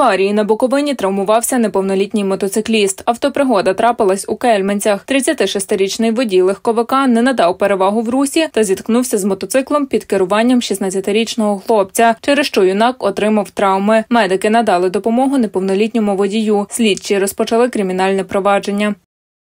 аварії на Буковині травмувався неповнолітній мотоцикліст. Автопригода трапилась у Кельменцях. 36-річний водій легковика не надав перевагу в русі та зіткнувся з мотоциклом під керуванням 16-річного хлопця, через що юнак отримав травми. Медики надали допомогу неповнолітньому водію. Слідчі розпочали кримінальне провадження.